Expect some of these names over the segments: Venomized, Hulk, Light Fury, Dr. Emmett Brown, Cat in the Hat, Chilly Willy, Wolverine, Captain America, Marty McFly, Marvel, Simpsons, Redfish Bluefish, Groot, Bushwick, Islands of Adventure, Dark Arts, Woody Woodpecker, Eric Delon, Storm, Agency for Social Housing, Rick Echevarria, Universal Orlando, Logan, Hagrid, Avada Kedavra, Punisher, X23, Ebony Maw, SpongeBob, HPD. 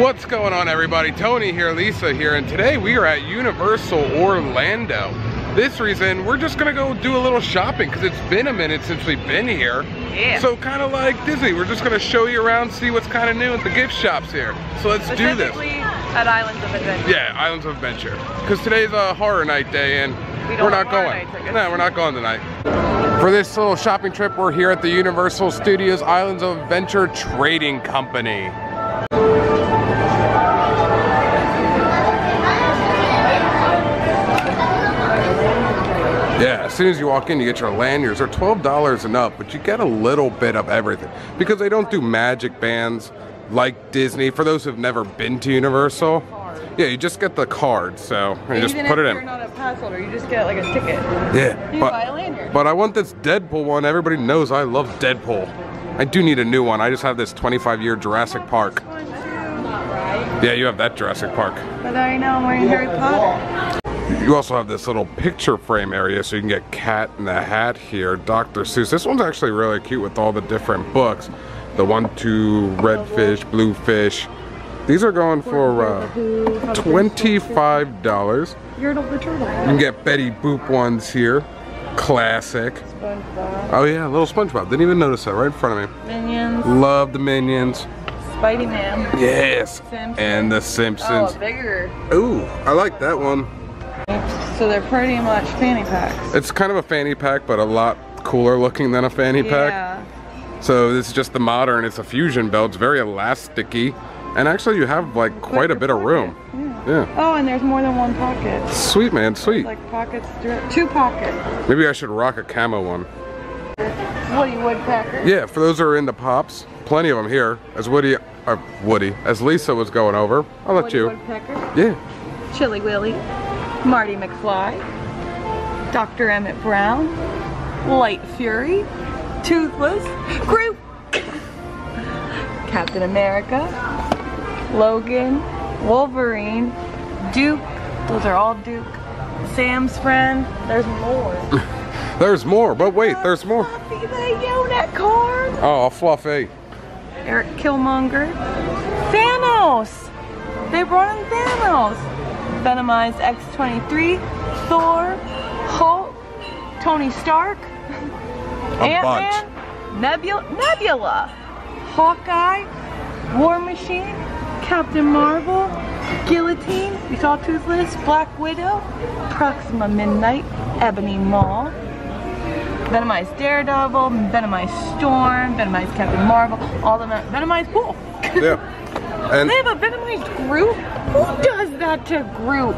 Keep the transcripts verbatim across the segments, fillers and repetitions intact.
What's going on, everybody? Tony here, Lisa here, and today we are at Universal Orlando. This reason, we're just gonna go do a little shopping because it's been a minute since we've been here. Yeah. So kind of like Disney, we're just gonna show you around, see what's kind of new at the gift shops here. So let's do this. At Islands of Adventure. Yeah, Islands of Adventure. Because today's a horror night day, and we don't we're not going. No, we're not going tonight. For this little shopping trip, we're here at the Universal Studios Islands of Adventure Trading Company. Yeah, as soon as you walk in, you get your lanyards. They're twelve dollars and up, but you get a little bit of everything. Because they don't do magic bands like Disney. For those who've never been to Universal, yeah, you just get the card, so you and just put it in. Even if you're not a pass holder, you just get like a ticket. Yeah, you but, buy a lanyard. But I want this Deadpool one. Everybody knows I love Deadpool. I do need a new one. I just have this twenty-five year Jurassic Park. One, two. Yeah, you have that Jurassic Park. But I know I'm wearing Harry Potter. You also have this little picture frame area, so you can get Cat in the Hat here, Doctor Seuss. This one's actually really cute with all the different books. The one, two, Redfish, Bluefish. These are going for uh, twenty-five dollars. You can get Betty Boop ones here. Classic. SpongeBob. Oh yeah, little SpongeBob. Didn't even notice that, right in front of me. Minions. Love the Minions. Spidey Man. Yes. Simpsons. And the Simpsons. Oh, bigger. Ooh, I like that one. So they're pretty much fanny packs. It's kind of a fanny pack, but a lot cooler looking than a fanny pack. Yeah. So this is just the modern. It's a fusion belt. It's very elasticy. And actually you have like quite a bit of room. Yeah. yeah. Oh, and there's more than one pocket. Sweet, man, sweet. Like pockets, two pockets. Maybe I should rock a camo one. Woody Woodpecker. Yeah, for those who are into pops, plenty of them here. As Woody, uh, Woody, as Lisa was going over, I'll let Woody you. Woodpecker. Yeah. Chilly Willy, Marty McFly, Doctor Emmett Brown, Light Fury, Toothless, Groot, Captain America, Logan, Wolverine, Duke, those are all Duke, Sam's friend, there's more. There's more, but wait, oh, there's more. Fluffy the unicorn. Oh, Fluffy. Eric Killmonger. Thanos! They brought in Thanos. Venomized X twenty-three, Thor, Hulk, Tony Stark, Ant-Man, Nebula, Nebula, Hawkeye, War Machine, Captain Marvel, Guillotine, we saw Toothless, Black Widow, Proxima Midnight, Ebony Maw, Venomized Daredevil, Venomized Storm, Venomized Captain Marvel, all the Venomized Wolf. Yeah. And they have a Venomized Groot? Who does that to Groot?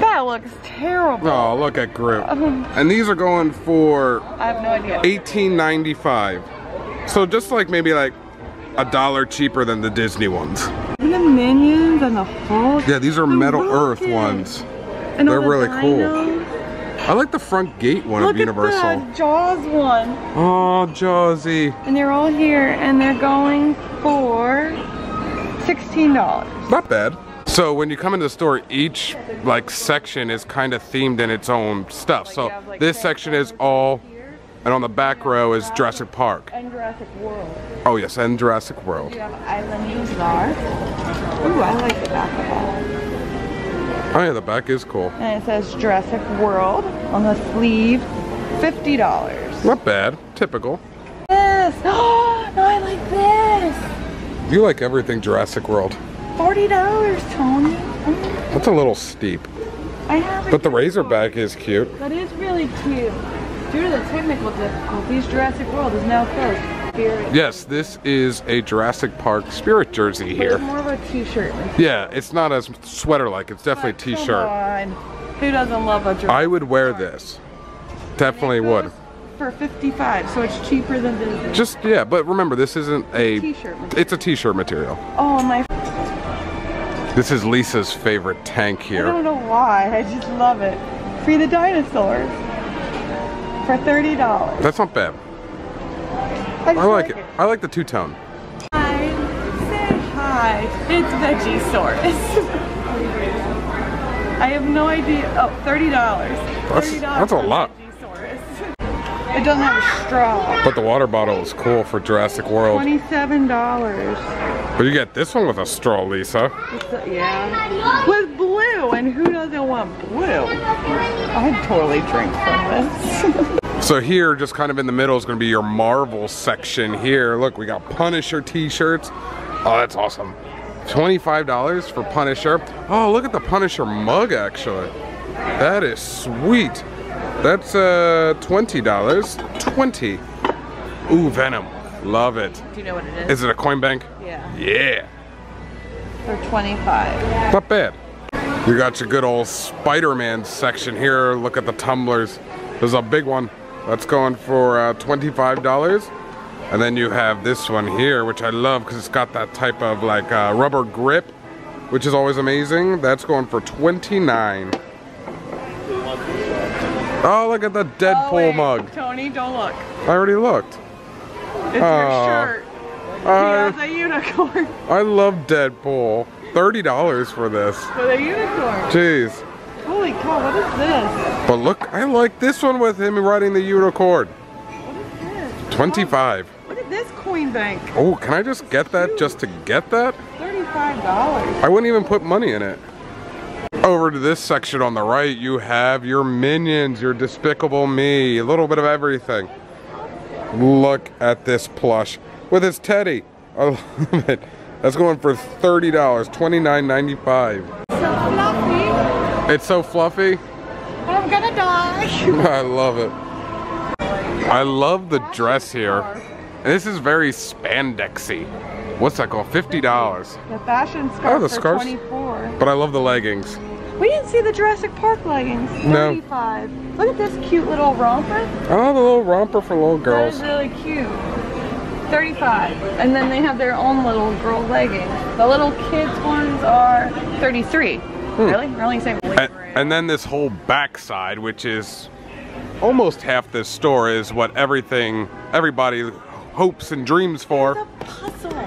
That looks terrible. Oh, look at Groot. Um, and these are going for I have no idea. eighteen ninety-five. So just like maybe like a dollar cheaper than the Disney ones. And the Minions and the Hulk. Yeah, these are the Metal Rocket. Earth ones. And they're the really dinos. Cool. I like the front gate one. Look of Universal. Look at the Jaws one. Oh, Jawsy. And they're all here and they're going for sixteen dollars. Not bad. So when you come into the store, each like section is kind of themed in its own stuff. Like so have, like, this section is all and on the back row is Jurassic Park. And Jurassic World. Oh yes, and Jurassic World. You have Islands of Adventure. Ooh, I like the back of all. Oh yeah, the back is cool. And it says Jurassic World on the sleeve, fifty dollars. Not bad, typical. This, oh, no, I like this. You like everything Jurassic World. forty dollars, Tony. That's a little steep. I have But the Razorback is cute. That is really cute. Due to the technical difficulties, Jurassic World is now closed. Spirit. Yes, this is a Jurassic Park Spirit jersey here. It's more of a t-shirt. Yeah, it's not as sweater-like. It's definitely a t-shirt. Come on. Who doesn't love a Jurassic I would wear Park? This. Definitely would. For fifty-five dollars, so it's cheaper than Disney. Just, yeah, but remember, this isn't a... T-shirt. It's a t-shirt material. Oh, my... This is Lisa's favorite tank here. I don't know why. I just love it. Free the dinosaurs. For thirty dollars. That's not bad. I, I like, like it. it. I like the two-tone. Hi. Say hi. It's Veggiesaurus. I have no idea. Oh, thirty dollars. That's, thirty dollars that's a lot. Veggiesaurus. It doesn't have a straw. But the water bottle is cool for Jurassic World. twenty-seven dollars. But you get this one with a straw, Lisa. It's a, yeah. With blue, and who doesn't want blue? I'd totally drink from this. So here, just kind of in the middle, is going to be your Marvel section here. Look, we got Punisher t-shirts. Oh, that's awesome. twenty-five dollars for Punisher. Oh, look at the Punisher mug, actually. That is sweet. That's uh, twenty dollars. twenty. Ooh, Venom. Love it. Do you know what it is? Is it a coin bank? Yeah. Yeah. For twenty-five dollars. Not bad. You got your good old Spider-Man section here. Look at the tumblers. There's a big one. That's going for uh, twenty-five dollars. And then you have this one here, which I love because it's got that type of like uh, rubber grip, which is always amazing. That's going for twenty-nine dollars. Oh, look at the Deadpool oh, wait, mug. Tony, don't look. I already looked. It's uh, your shirt. Uh, he has a unicorn. I love Deadpool. thirty dollars for this. With a unicorn. Jeez. Holy cow, what is this? But look, I like this one with him riding the unicorn. twenty-five. Oh, look at this coin bank. Oh, can I just get that just to get that? thirty-five dollars. I wouldn't even put money in it. Over to this section on the right, you have your Minions, your Despicable Me, a little bit of everything. Look at this plush with his teddy. I love it. That's going for thirty dollars, twenty-nine ninety-five. So fluffy. It's so fluffy. I'm gonna die. I love it. I love the dress here. And this is very spandexy. What's that called? fifty dollars. The fashion scarf oh, the for twenty-four. But I love the leggings. We didn't see the Jurassic Park leggings. No. thirty-five. Look at this cute little romper. Oh, the little romper for little girls. That is really cute. thirty-five. And then they have their own little girl leggings. The little kids ones are thirty-three. Hmm. Really? We're only saying and, and then this whole backside, which is almost half this store, is what everything, everybody hopes and dreams for. It's a puzzle.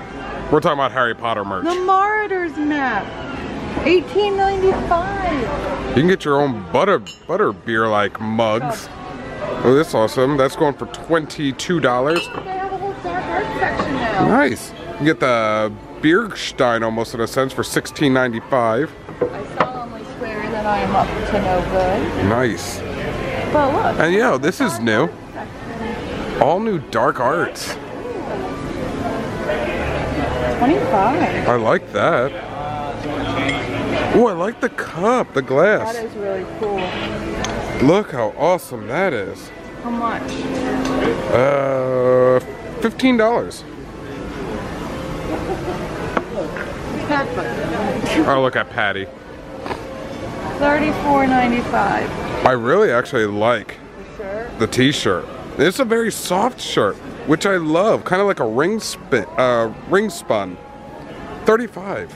We're talking about Harry Potter merch. The Marauders map, eighteen ninety-five. You can get your own butter butter beer like mugs. Oh, oh, that's awesome. That's going for twenty-two dollars. They have a whole Dark Arts section now. Nice. You can get the Bierstein almost in a sense for sixteen ninety-five. I solemnly swear that I am up to no good. Nice. But look, and yo, this is new. All new Dark Arts. twenty-five. I like that. Oh, I like the cup, the glass. That is really cool. Look how awesome that is. How much? Uh, fifteen dollars. Oh, look at Patty. thirty-four ninety-five. I really actually like the t-shirt. It's a very soft shirt, which I love, kind of like a ring spin, uh, ring spun. thirty-five.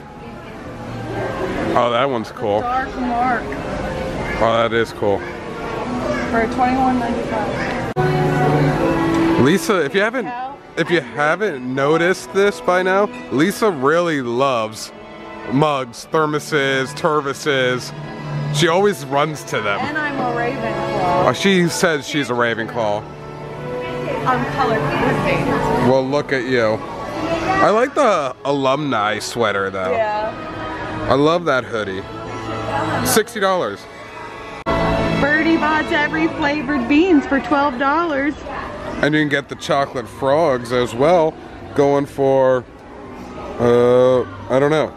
Oh, that one's cool. Dark mark. Oh, that is cool. For twenty-one ninety-five. Lisa, if you haven't, if you haven't noticed this by now, Lisa really loves mugs, thermoses, turvises. She always runs to them. And I'm a Ravenclaw. Oh, she says she's a Ravenclaw. I'm color coordinated. Well, look at you. I like the alumni sweater though. Yeah. I love that hoodie. sixty dollars. Birdie Bots every flavored beans for twelve dollars. And you can get the chocolate frogs as well, going for, uh, I don't know.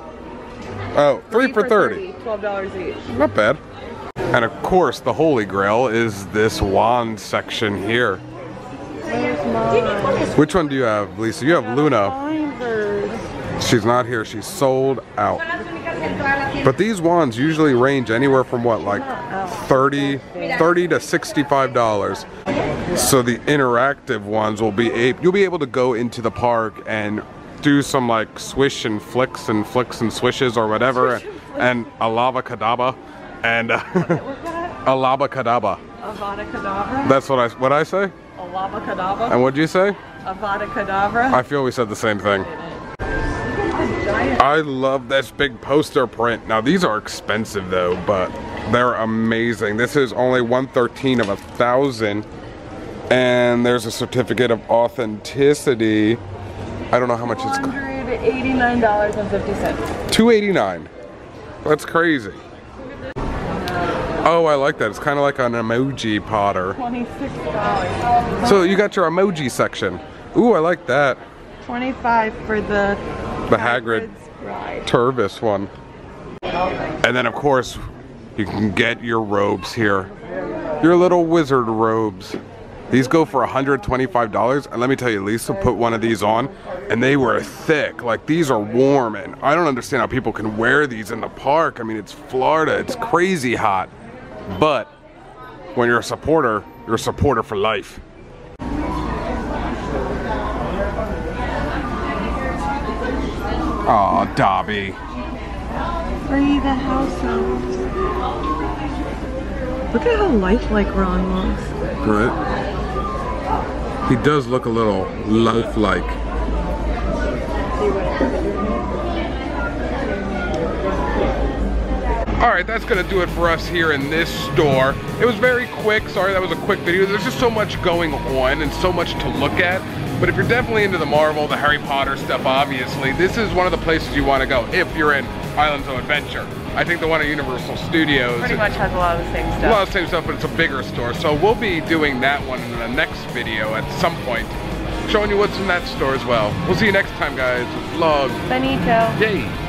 Oh, three for thirty. twelve dollars each. Not bad. And of course, the holy grail is this wand section here. Which one do you have, Lisa? You have Luna. She's not here. She's sold out. But these wands usually range anywhere from what, like thirty, thirty to sixty-five dollars. So the interactive ones will be able, you'll be able to go into the park and do some like swish and flicks and flicks and swishes or whatever, and, and Avada Kedavra, and uh, Avada Kedavra. Avada Kedavra. That's what I what I say. Avada Kedavra. And what do you say? Avada Kedavra. I feel we said the same thing. I love this big poster print. Now these are expensive though, but they're amazing. This is only one thirteen of a thousand. And there's a certificate of authenticity. I don't know how much it's cost. two hundred eighty-nine dollars and fifty cents. two hundred eighty-nine dollars. That's crazy. Oh, I like that. It's kind of like an emoji Potter. twenty-six dollars. So you got your emoji section. Ooh, I like that. twenty-five dollars for the the Hagrid Turvis one. And then of course, you can get your robes here. Your little wizard robes. These go for one hundred twenty-five dollars, and let me tell you, Lisa put one of these on, and they were thick. Like, these are warm, and I don't understand how people can wear these in the park. I mean, it's Florida, it's crazy hot. But when you're a supporter, you're a supporter for life. Aw, Dobby. Free the house elves. Look at how lifelike Ron looks. Good. He does look a little lifelike. Alright, that's going to do it for us here in this store. It was very quick. Sorry that was a quick video. There's just so much going on and so much to look at. But if you're definitely into the Marvel, the Harry Potter stuff, obviously, this is one of the places you want to go if you're in Islands of Adventure. I think the one at Universal Studios pretty much has a lot of the same stuff. A lot of the same stuff, but it's a bigger store. So we'll be doing that one in the next video at some point, showing you what's in that store as well. We'll see you next time, guys. Vlog. Benito. Yay.